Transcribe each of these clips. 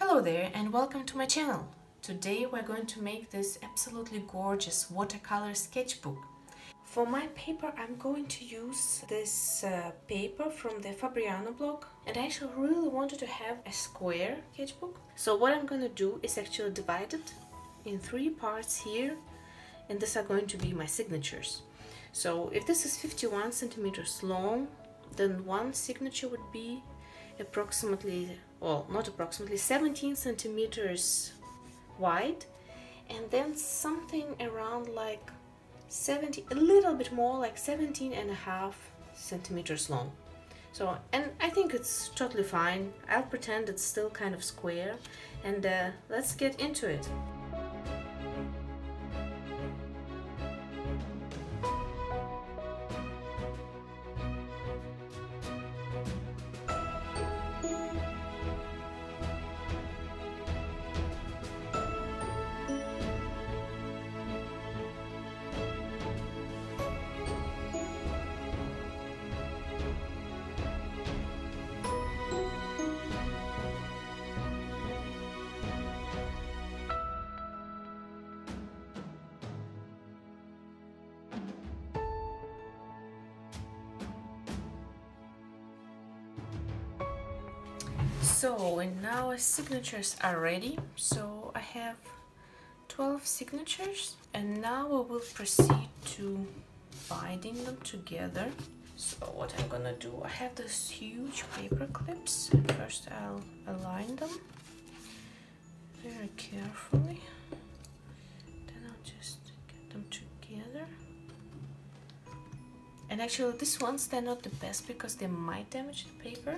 Hello there and welcome to my channel. Today we're going to make this absolutely gorgeous watercolor sketchbook. For my paper I'm going to use this paper from the Fabriano blog, and I actually really wanted to have a square sketchbook. So what I'm going to do is actually divide it in three parts here, and these are going to be my signatures. So if this is 51 centimeters long, then one signature would be approximately, well, not approximately, 17 centimeters wide, and then something around like 70, a little bit more, like 17.5 centimeters long. So, and I think it's totally fine. I'll pretend it's still kind of square, and let's get into it. So, and now our signatures are ready. So I have 12 signatures, and now we will proceed to binding them together. So what I'm gonna do, I have these huge paper clips. First I'll align them very carefully, then I'll just get them together. And actually these ones, they're not the best because they might damage the paper.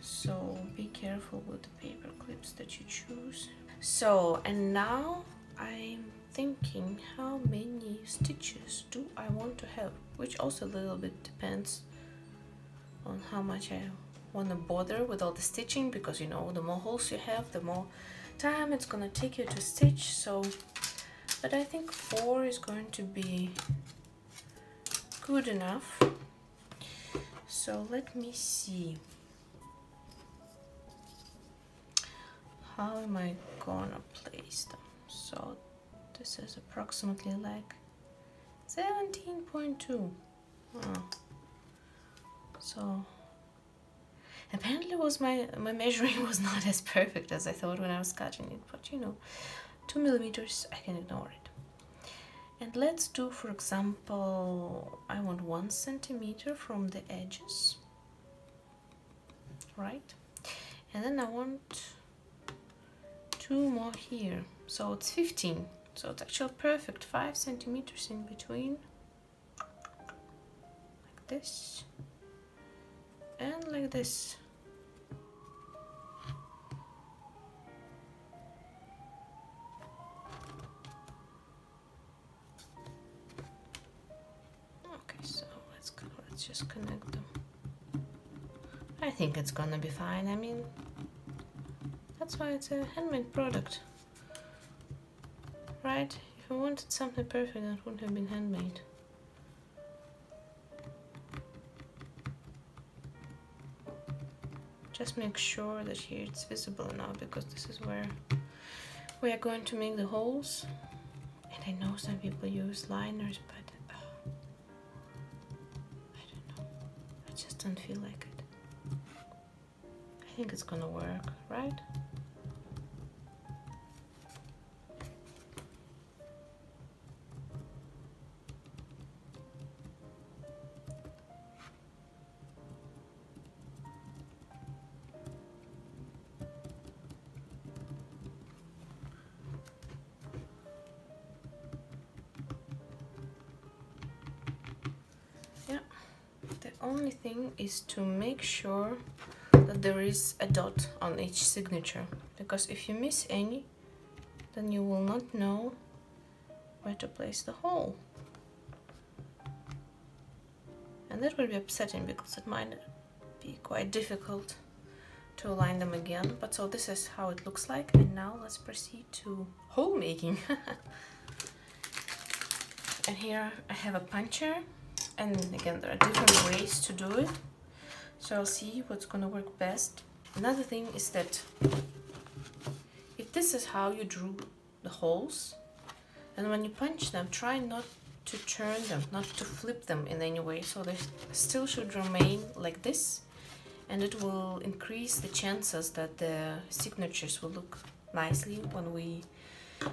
So be careful with the paper clips that you choose. So, and now I'm thinking, how many stitches do I want to have? Which also a little bit depends on how much I want to bother with all the stitching, because you know, the more holes you have, the more time it's gonna take you to stitch. So, but I think 4 is going to be good enough. So let me see. How am I gonna place them? So this is approximately like 17.2. Oh. So apparently was my measuring was not as perfect as I thought when I was cutting it, but you know, 2 millimeters, I can ignore it. And let's do, for example, I want 1 centimeter from the edges, right? And then I want 2 more here, so it's 15. So it's actually perfect, 5 centimeters in between, like this and like this. Okay, so let's just connect them. I think it's gonna be fine. I mean, that's why it's a handmade product, right? If I wanted something perfect, that wouldn't have been handmade. Just make sure that here it's visible now, because this is where we are going to make the holes. And I know some people use liners, but I don't know. I just don't feel like it. I think it's gonna work, right? Only thing is to make sure that there is a dot on each signature, because if you miss any, then you will not know where to place the hole, and that will be upsetting because it might be quite difficult to align them again. But so this is how it looks like, and now let's proceed to hole making. And here I have a puncher. And again, there are different ways to do it, so I'll see what's gonna work best. Another thing is that if this is how you drew the holes, and when you punch them, try not to turn them, not to flip them in any way, so they still should remain like this, and it will increase the chances that the signatures will look nicely when we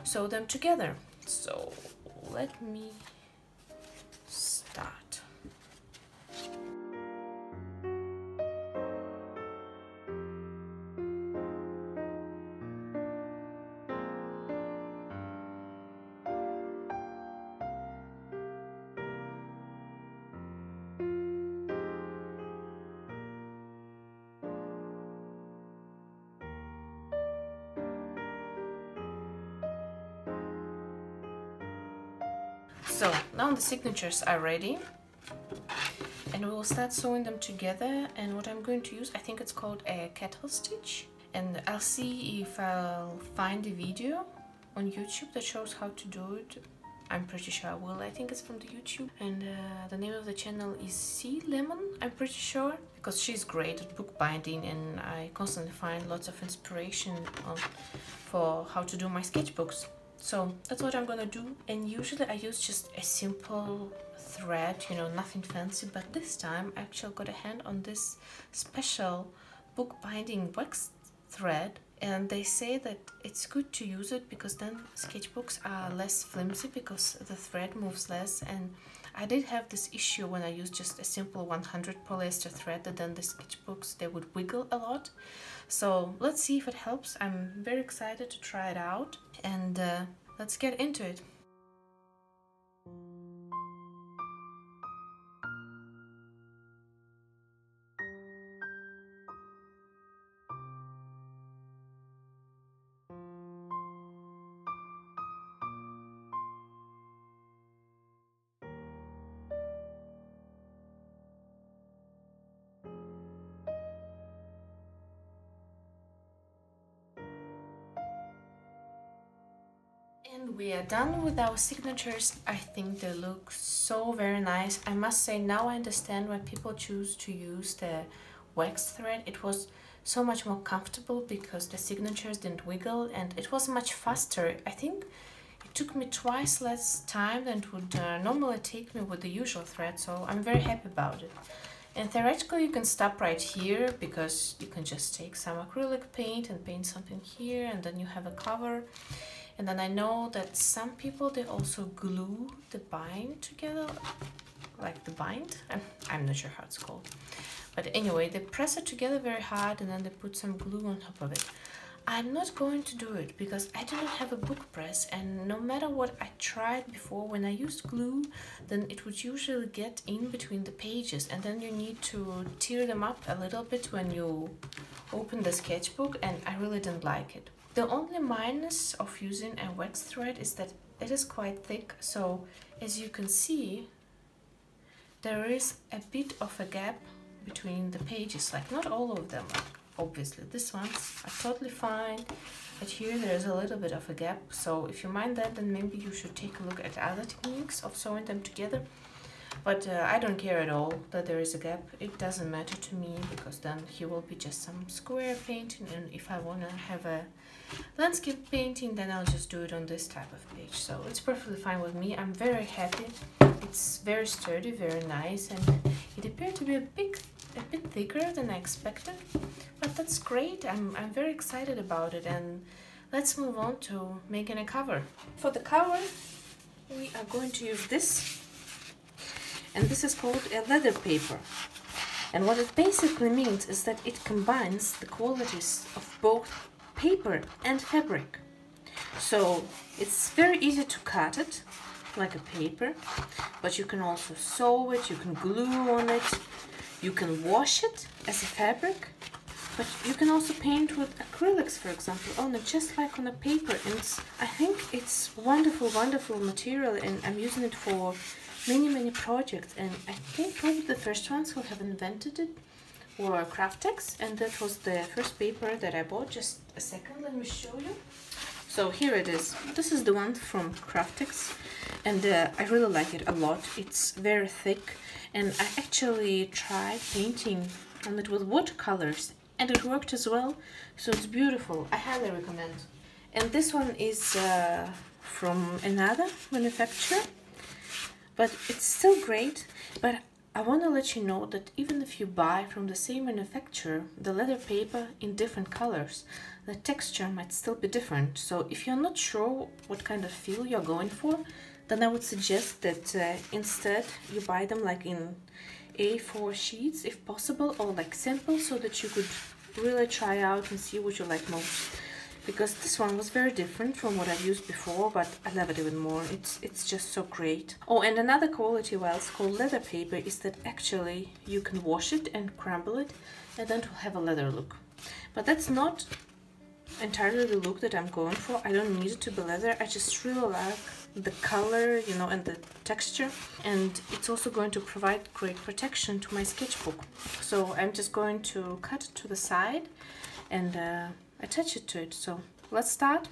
sew them together. So let me start. So now the signatures are ready, and we will start sewing them together. And what I'm going to use, I think it's called a kettle stitch, and I'll see if I'll find a video on YouTube that shows how to do it. I'm pretty sure I will. I think it's from the YouTube, and the name of the channel is Sea Lemon, I'm pretty sure, because she's great at bookbinding, and I constantly find lots of inspiration for how to do my sketchbooks. So that's what I'm gonna do, and usually I use just a simple thread, you know, nothing fancy, but this time I actually got a hand on this special bookbinding wax thread, and they say that it's good to use it because then sketchbooks are less flimsy because the thread moves less. And I did have this issue when I used just a simple 100 polyester thread, that then the sketchbooks, they would wiggle a lot. So let's see if it helps. I'm very excited to try it out, and let's get into it. And we are done with our signatures. I think they look so very nice. I must say, now I understand why people choose to use the wax thread. It was so much more comfortable because the signatures didn't wiggle, and it was much faster. I think it took me twice less time than it would normally take me with the usual thread, so I'm very happy about it. And theoretically you can stop right here, because you can just take some acrylic paint and paint something here, and then you have a cover. And then I know that some people, they also glue the bind together, like the bind, I'm not sure how it's called, but anyway, they press it together very hard and then they put some glue on top of it. I'm not going to do it because I do not have a book press, and no matter what I tried before, when I used glue, then it would usually get in between the pages, and then you need to tear them up a little bit when you open the sketchbook, and I really didn't like it. The only minus of using a wax thread is that it is quite thick, so as you can see, there is a bit of a gap between the pages, like not all of them, obviously. These ones are totally fine, but here there is a little bit of a gap, so if you mind that, then maybe you should take a look at other techniques of sewing them together. But I don't care at all that there is a gap, it doesn't matter to me, because then here will be just some square painting, and if I want to have a landscape painting, then I'll just do it on this type of page. So it's perfectly fine with me, I'm very happy. It's very sturdy, very nice, and it appeared to be a bit thicker than I expected, but that's great. I'm very excited about it, and let's move on to making a cover. For the cover, we are going to use this. And this is called a leather paper. And what it basically means is that it combines the qualities of both paper and fabric. So it's very easy to cut it, like a paper, but you can also sew it, you can glue on it, you can wash it as a fabric, but you can also paint with acrylics, for example, on it, just like on a paper. And I think it's wonderful, wonderful material, and I'm using it for many projects, and I think probably the first ones who have invented it were Kraftex, and that was the first paper that I bought. Just a second, let me show you. So here it is. This is the one from Kraftex, and I really like it a lot. It's very thick, and I actually tried painting on it with watercolors, and it worked as well, so it's beautiful. I highly recommend. And this one is from another manufacturer, but it's still great. But I want to let you know that even if you buy from the same manufacturer the leather paper in different colors, the texture might still be different. So if you're not sure what kind of feel you're going for, then I would suggest that instead you buy them like in A4 sheets if possible, or like sample, so that you could really try out and see what you like most. Because this one was very different from what I've used before, but I love it even more. It's just so great. Oh, and another quality while it's called leather paper is that actually you can wash it and crumble it, and then it will have a leather look. But that's not entirely the look that I'm going for. I don't need it to be leather. I just really like the color, you know, and the texture. And it's also going to provide great protection to my sketchbook. So I'm just going to cut it to the side and attach it to it. So let's start.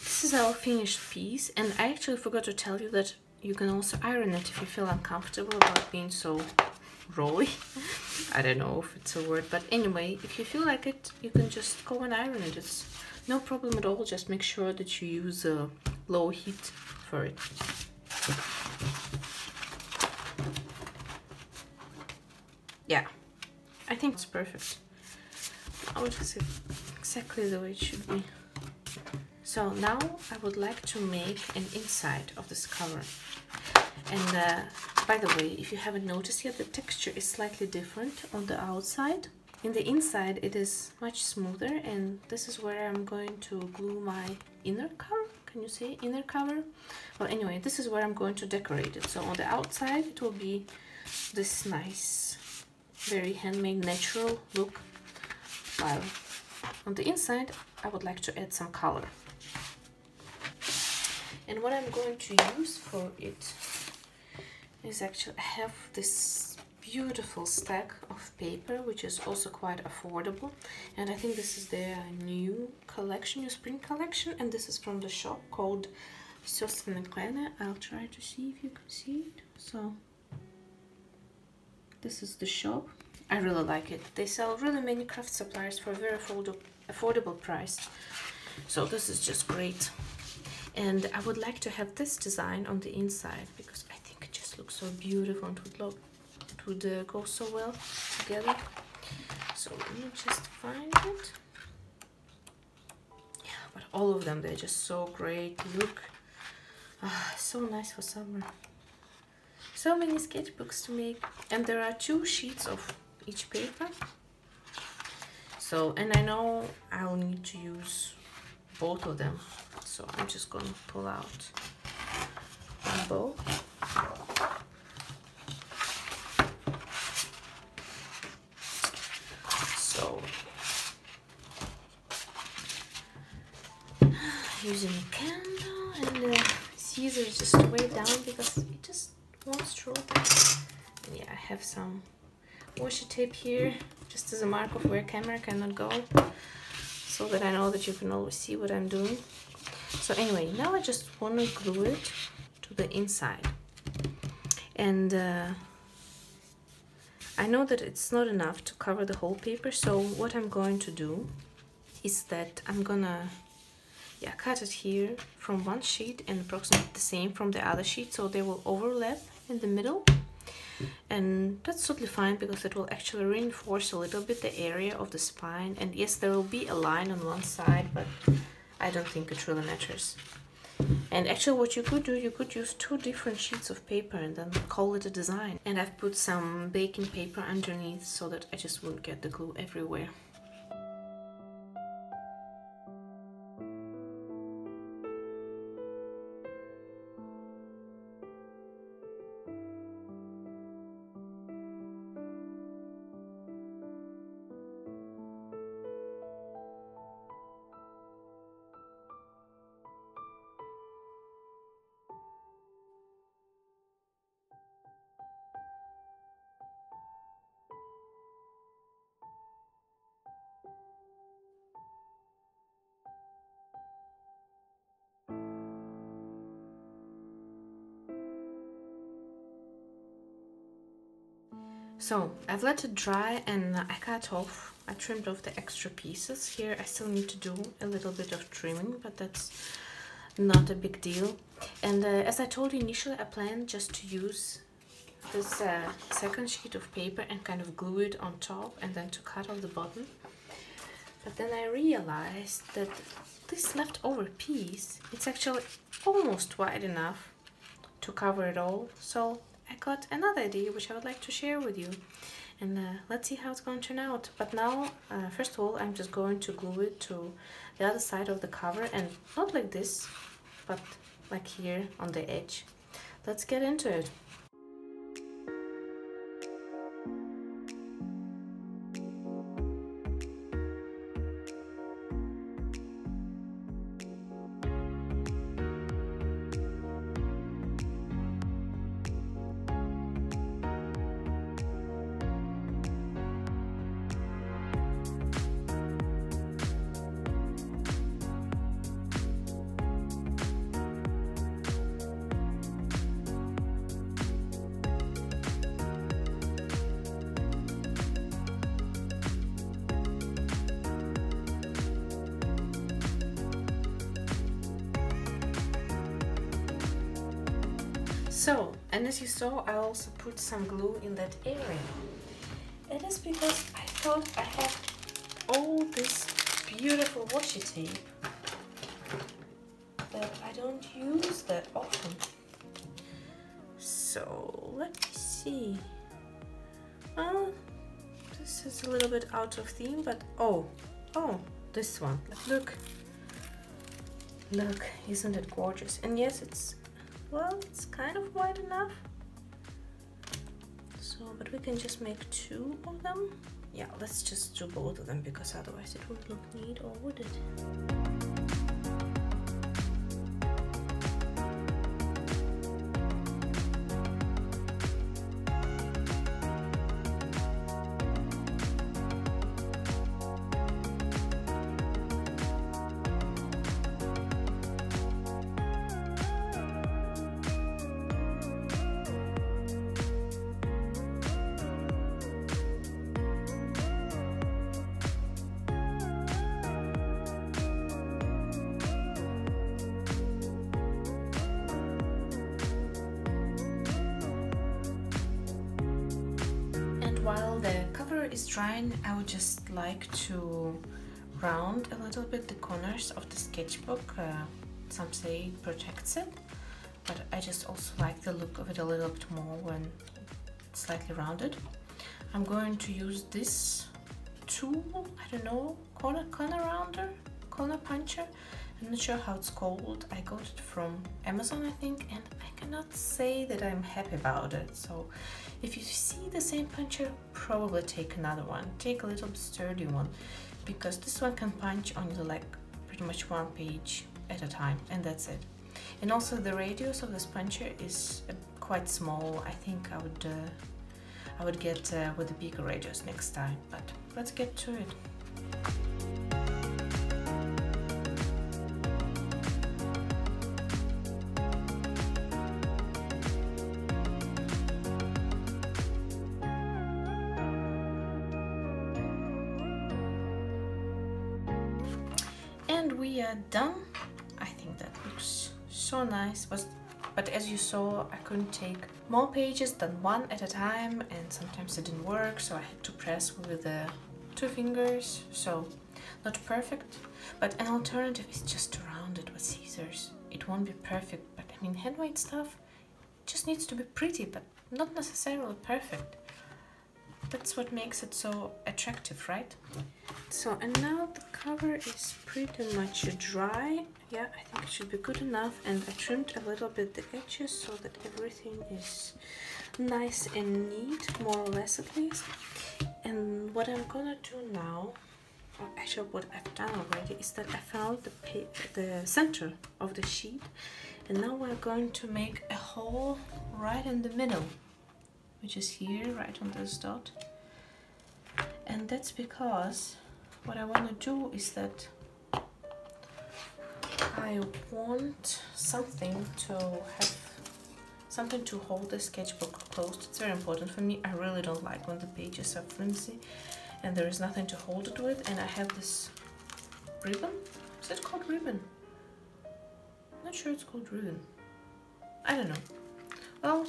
This is our finished piece, and I actually forgot to tell you that you can also iron it if you feel uncomfortable about being so rawy. I don't know if it's a word, but anyway, if you feel like it, you can just go and iron it. It's no problem at all. Just make sure that you use a low heat for it. Yeah, I think it's perfect. Now it is exactly the way it should be. So now I would like to make an inside of this cover. And by the way, if you haven't noticed yet, the texture is slightly different on the outside. In the inside it is much smoother, and this is where I'm going to glue my inner cover. Can you say inner cover? Well, anyway, this is where I'm going to decorate it. So on the outside it will be this nice, very handmade, natural look, while on the inside I would like to add some color. And what I'm going to use for it is actually, I have this beautiful stack of paper, which is also quite affordable. And I think this is their new collection, new spring collection. And this is from the shop called Søstrene Grene. I'll try to see if you can see it. So this is the shop. I really like it. They sell really many craft supplies for a very affordable price. So this is just great. And I would like to have this design on the inside, because I think it just looks so beautiful and it would go so well together. So let me just find it. Yeah, but all of them, they're just so great. Look, so nice for summer. So many sketchbooks to make. And there are 2 sheets of each paper. So, and I know I'll need to use both of them. So I'm just going to pull out one bow. So using a candle, and Caesar is just way down because it just wants to roll down. And yeah, I have some washi tape here just as a mark of where camera cannot go, so that I know that you can always see what I'm doing. So anyway, now I just want to glue it to the inside. And I know that it's not enough to cover the whole paper, so what I'm going to do is that I'm gonna cut it here from one sheet and approximately the same from the other sheet, so they will overlap in the middle. And that's totally fine, because it will actually reinforce a little bit the area of the spine. And yes, there will be a line on one side, but I don't think it really matters. And actually what you could do, you could use 2 different sheets of paper and then call it a design. And I've put some baking paper underneath so that I just won't get the glue everywhere. So I've let it dry and I trimmed off the extra pieces. Here I still need to do a little bit of trimming, but that's not a big deal. And as I told you initially, I planned just to use this second sheet of paper and kind of glue it on top and then to cut off the bottom. But then I realized that this leftover piece, it's actually almost wide enough to cover it all. So I got another idea which I would like to share with you, and let's see how it's going to turn out. But now first of all, I'm just going to glue it to the other side of the cover, and not like this, but like here on the edge. Let's get into it. So, and as you saw, I also put some glue in that area. It is because I thought I had all this beautiful washi tape that I don't use that often. So, let me see. Oh, this is a little bit out of theme, but oh, this one. Look, isn't it gorgeous? And yes, it's kind of wide enough, so but we can just make two of them. Yeah, let's just do both of them, because otherwise it won't look neat, or would it? While the cover is drying, I would just like to round a little bit the corners of the sketchbook. Some say it protects it, but I just also like the look of it a little bit more when it's slightly rounded. I'm going to use this tool, I don't know, corner puncher. I'm not sure how it's called. I got it from Amazon, I think, and I cannot say that I'm happy about it. So if you see the same puncher, probably take another one. Take a little sturdy one, because this one can punch only like pretty much one page at a time, and that's it. And also the radius of this puncher is quite small. I think I would get with a bigger radius next time, but let's get to it. And we are done. I think that looks so nice, but as you saw, I couldn't take more pages than one at a time, and sometimes it didn't work, so I had to press with the two fingers, so not perfect, but an alternative is just to round it with scissors. It won't be perfect, but I mean, handmade stuff just needs to be pretty, but not necessarily perfect. That's what makes it so attractive, right? So, and now the cover is pretty much dry. Yeah, I think it should be good enough, and I trimmed a little bit the edges so that everything is nice and neat, more or less at least. And what I'm gonna do now, or actually what I've done already, is that I found the center of the sheet, and now we're going to make a hole right in the middle, which is here, right on this dot. And that's because what I want to do is that I want something to have something to hold the sketchbook closed. It's very important for me. I really don't like when the pages are flimsy and there is nothing to hold it with. And I have this ribbon. Is it called ribbon? I'm not sure it's called ribbon. I don't know. Well,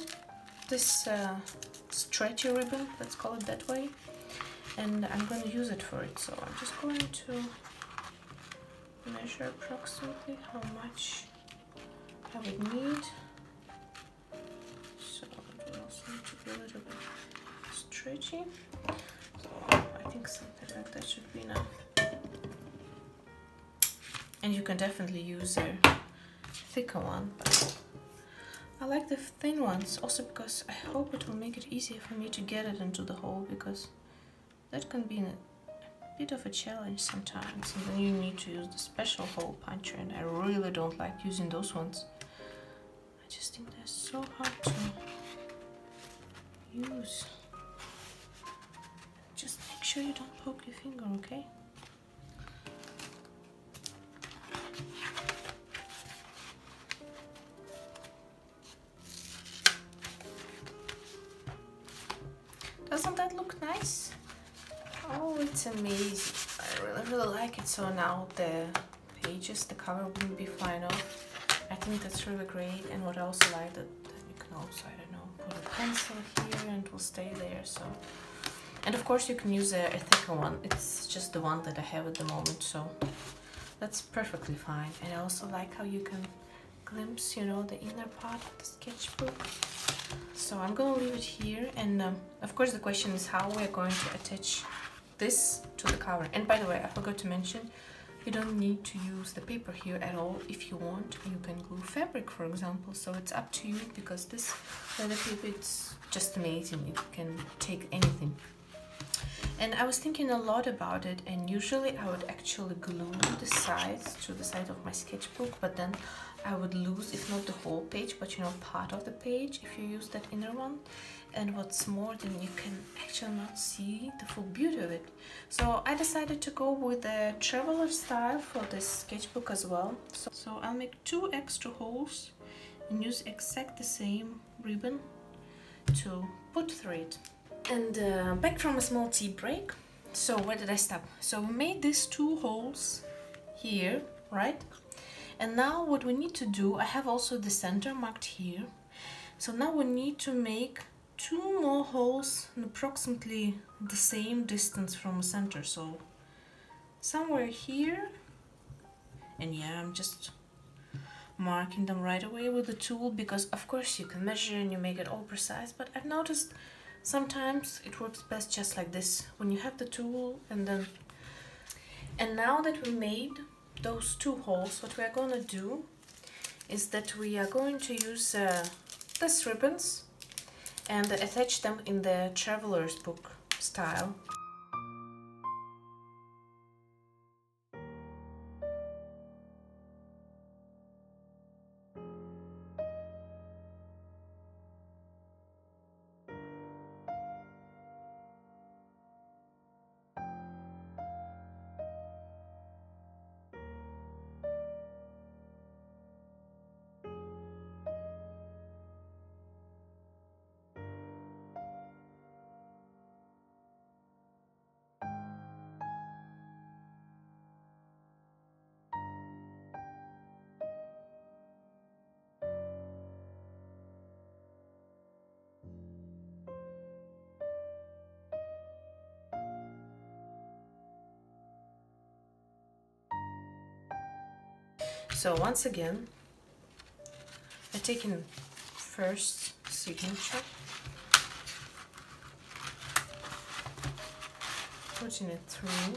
this stretchy ribbon, let's call it that way, and I'm going to use it for it. So I'm just going to measure approximately how much I would need. So it will also need to be a little bit stretchy. So I think something like that should be enough. And you can definitely use a thicker one. I like the thin ones also because I hope it will make it easier for me to get it into the hole, because that can be a bit of a challenge sometimes, and then you need to use the special hole puncher, and I really don't like using those ones. I just think they're so hard to use. Just make sure you don't poke your finger, okay? Doesn't that look nice? Oh, it's amazing. I really like it. So now the pages, the cover wouldn't be flying off. I think that's really great. And what I also like, that you can also, I don't know, put a pencil here and it will stay there. So, and of course you can use a thicker one. It's just the one that I have at the moment, so that's perfectly fine. And I also like how you can glimpse, you know, the inner part of the sketchbook. So I'm gonna leave it here, and of course the question is how we're going to attach this to the cover. And by the way, I forgot to mention, you don't need to use the paper here at all. If you want, you can glue fabric, for example, so it's up to you, because this leather paper, it's just amazing. It can take anything. And I was thinking a lot about it, and usually I would actually glue the sides to the side of my sketchbook, but then I would lose, if not the whole page, but you know, part of the page if you use that inner one. And what's more, then you can actually not see the full beauty of it. So I decided to go with the traveler style for this sketchbook as well. So I'll make two extra holes and use exact the same ribbon to put through it. And back from a small tea break. So where did I stop? So we made these two holes here, right? And now what we need to do, I have also the center marked here. So now we need to make two more holes in approximately the same distance from the center. So somewhere here, and yeah, I'm just marking them right away with the tool, because of course you can measure and you make it all precise, but I've noticed sometimes it works best just like this, when you have the tool. And then, and now that we made those two holes, what we are going to do is that we are going to use these ribbons and attach them in the Traveler's Book style. So once again, I'm taking first signature, putting it through,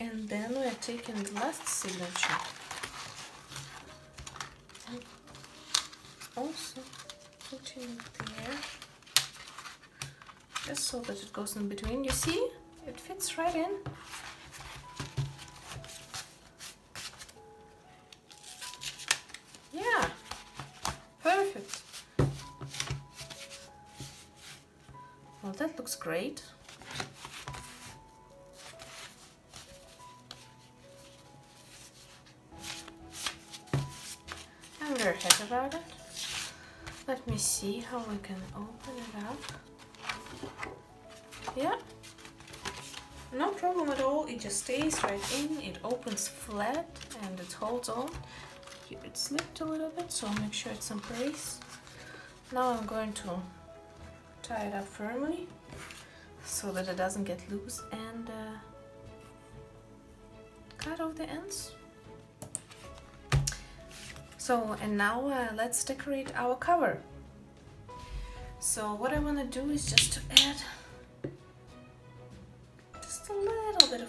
and then we are taking the last signature, and also putting it there. Just so that it goes in between. You see, it fits right in. Yeah, perfect. Well, that looks great. about it. Let me see how we can open it up. Yeah, no problem at all. It just stays right in. It opens flat and it holds on. Here it slipped a little bit, so make sure it's in place. Now I'm going to tie it up firmly so that it doesn't get loose, and cut off the ends. So, and now let's decorate our cover. So what I want to do is just to add just a little bit of,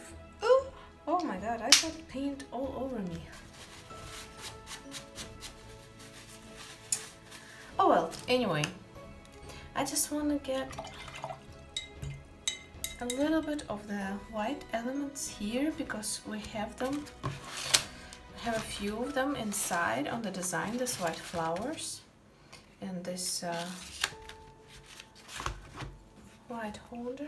oh my god, I got paint all over me. Oh well, anyway, I just want to get a little bit of the white elements here because we have them. Have a few of them inside on the design, this white flowers and this white holder.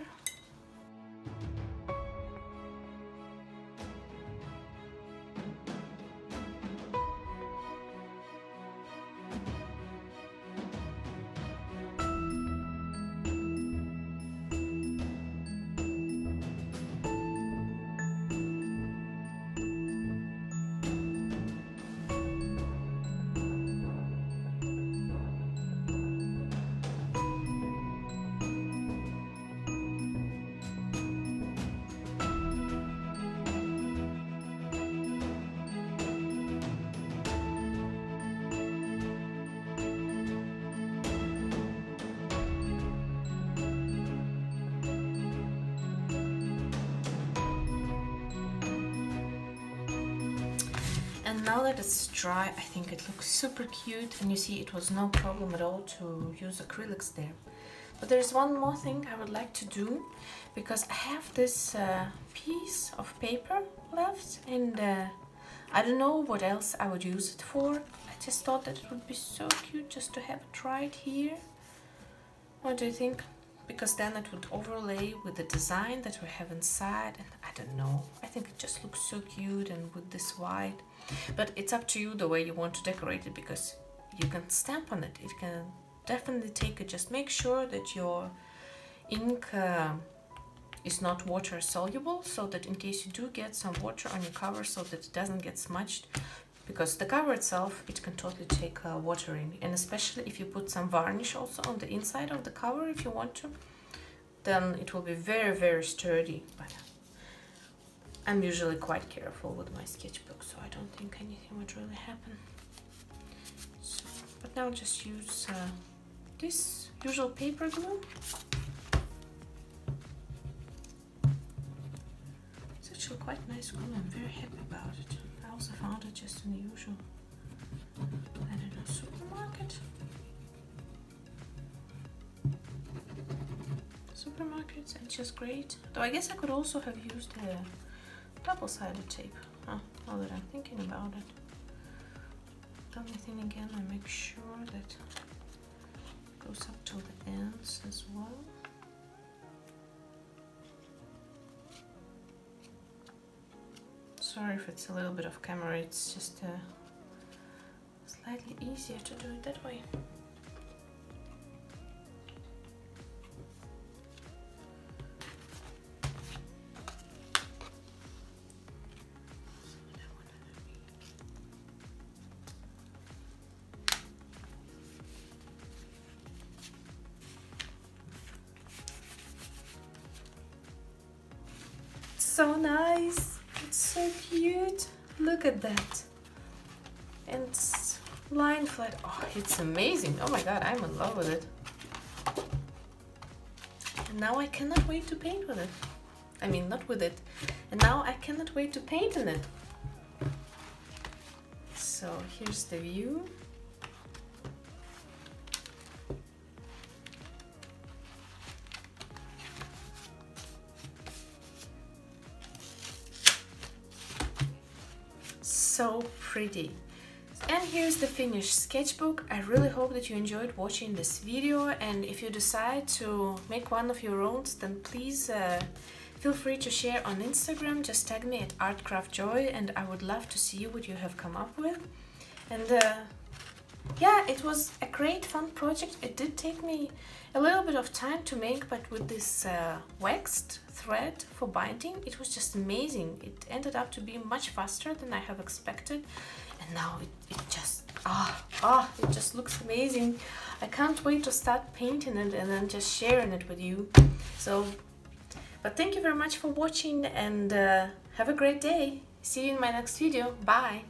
And now that it's dry, I think it looks super cute, and you see it was no problem at all to use acrylics there. But there's one more thing I would like to do, because I have this piece of paper left, and I don't know what else I would use it for. I just thought that it would be so cute just to have it right here. What do you think? Because then it would overlay with the design that we have inside, and I don't know, I think it just looks so cute and with this white. But it's up to you the way you want to decorate it, because you can stamp on it. It can definitely take it. Just make sure that your ink is not water soluble, so that in case you do get some water on your cover, so that it doesn't get smudged, because the cover itself, it can totally take water in. And especially if you put some varnish also on the inside of the cover, if you want to, then it will be very, very sturdy. But I'm usually quite careful with my sketchbook, so I don't think anything would really happen. So, but now just use this usual paper glue. It's actually quite nice glue, I'm very happy about it. I also found it just in the usual, I don't know, supermarkets, and just great. Though I guess I could also have used the double-sided tape, now that I'm thinking about it. The only thing again, I make sure that it goes up to the ends as well. Sorry if it's a little bit off camera, it's just slightly easier to do it that way. So nice, it's so cute, look at that, and it's lined flat. Oh, it's amazing. Oh my god, I'm in love with it, and now I cannot wait to paint with it. I mean, not with it, and now I cannot wait to paint in it. So here's the view. So pretty. And here's the finished sketchbook. I really hope that you enjoyed watching this video, and if you decide to make one of your own, then please feel free to share on Instagram. Just tag me at ArtCraftJoy, and I would love to see what you have come up with. And yeah, it was a great fun project. It did take me a little bit of time to make, but with this waxed thread for binding, it was just amazing. It ended up to be much faster than I have expected, and now it just it just looks amazing. I can't wait to start painting it and then just sharing it with you. So, but thank you very much for watching, and have a great day. See you in my next video. Bye.